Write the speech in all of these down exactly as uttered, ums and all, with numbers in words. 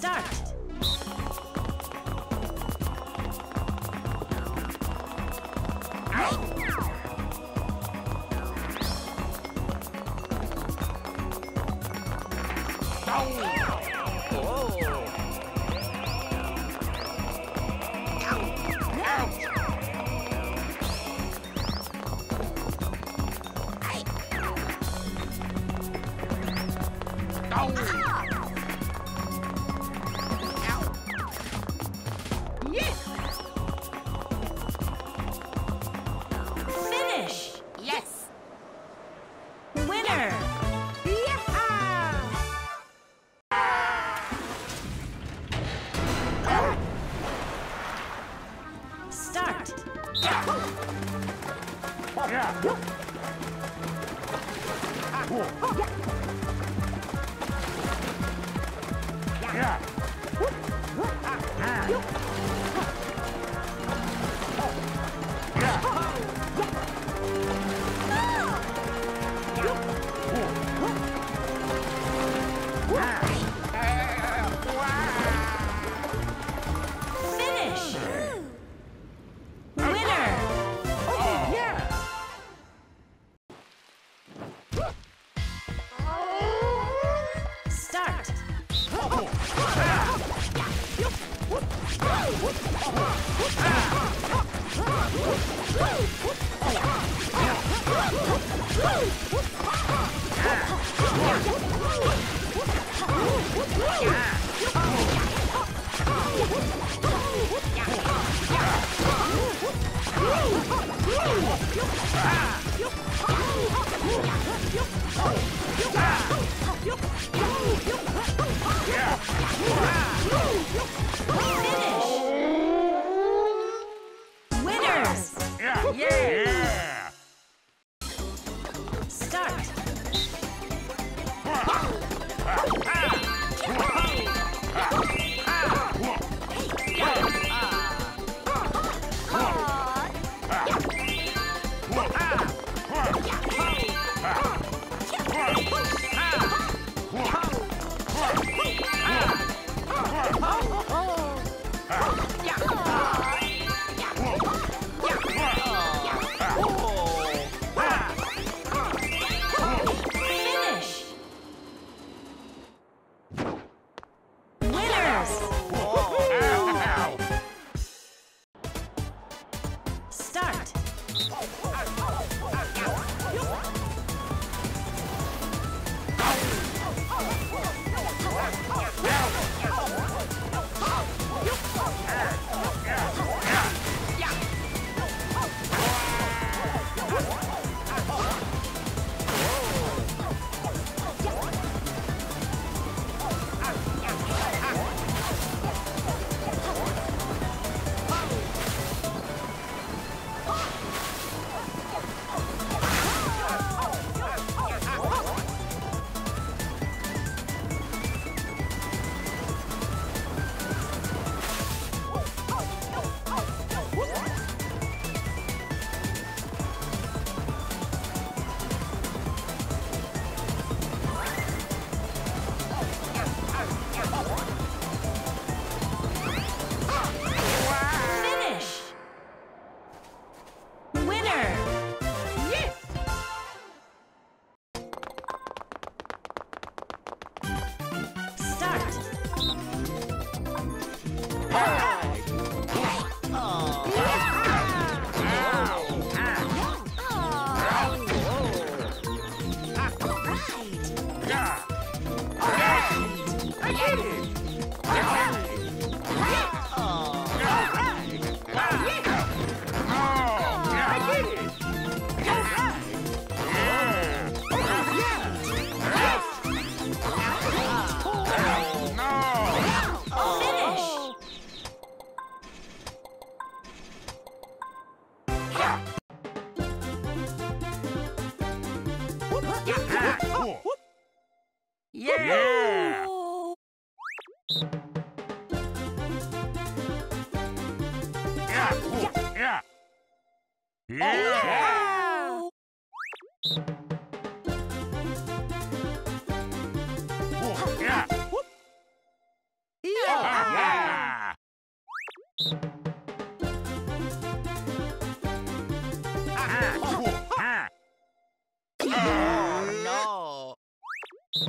start. Yeah. Yeah.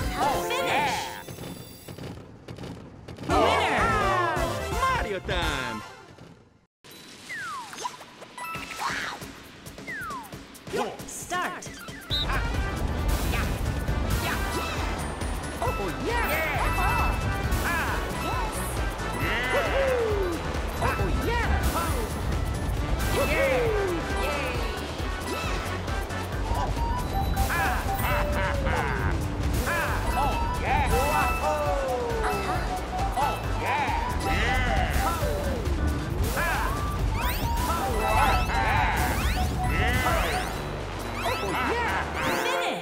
Oh, finish! Yeah. Winner! Oh. Mario time! Yeah. Start! Ah. Yeah. Yeah. Oh, yeah! Yeah. Oh. Ah. Yes. Yeah. Oh, yeah! Oh. Yeah! Start!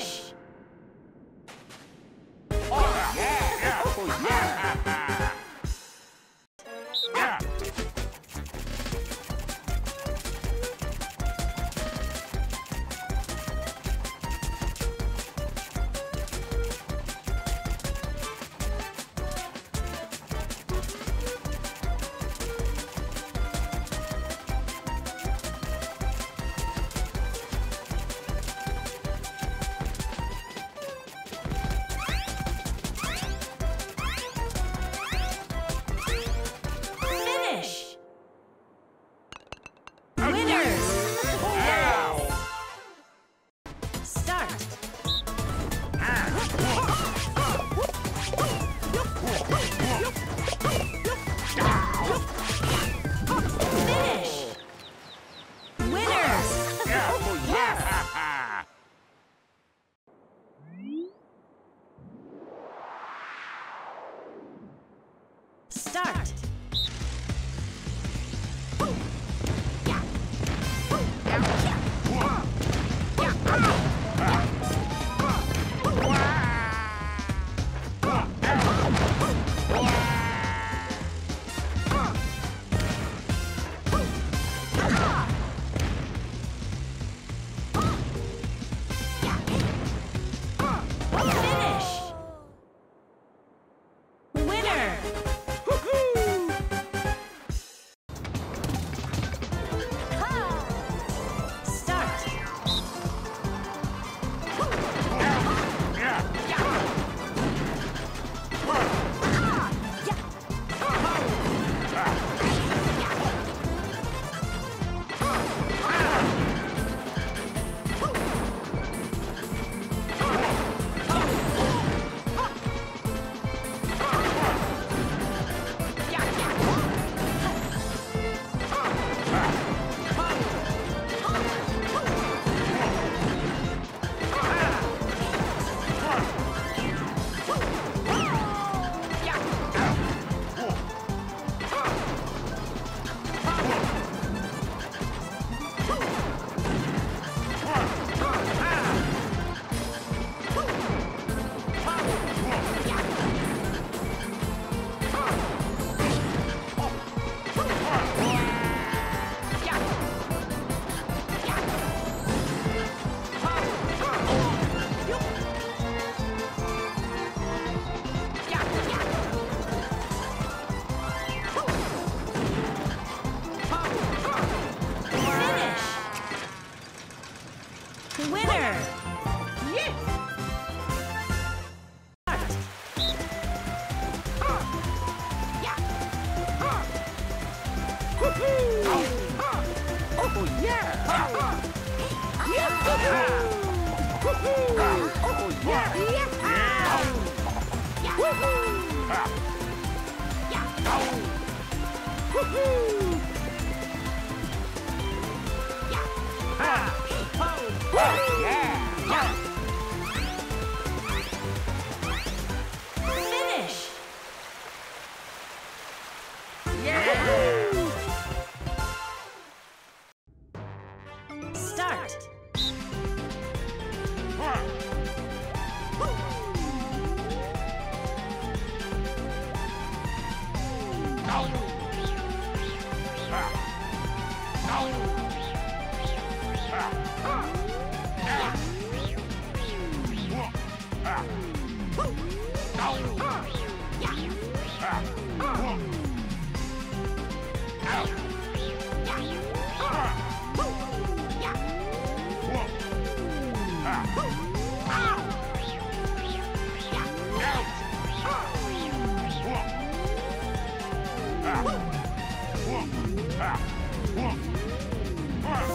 Yeah.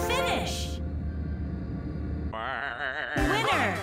Finish! Winner!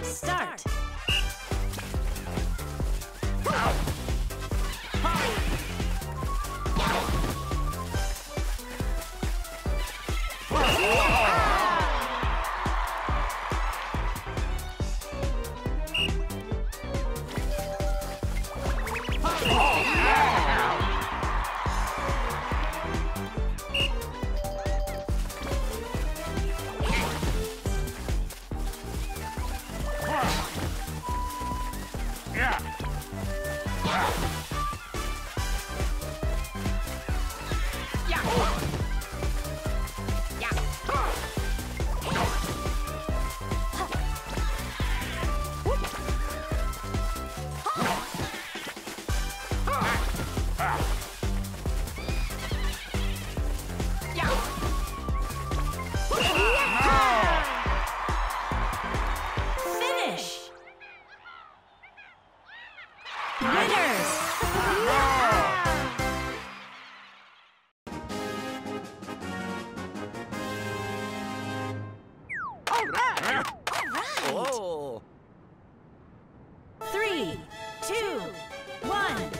Start! Three, two, one.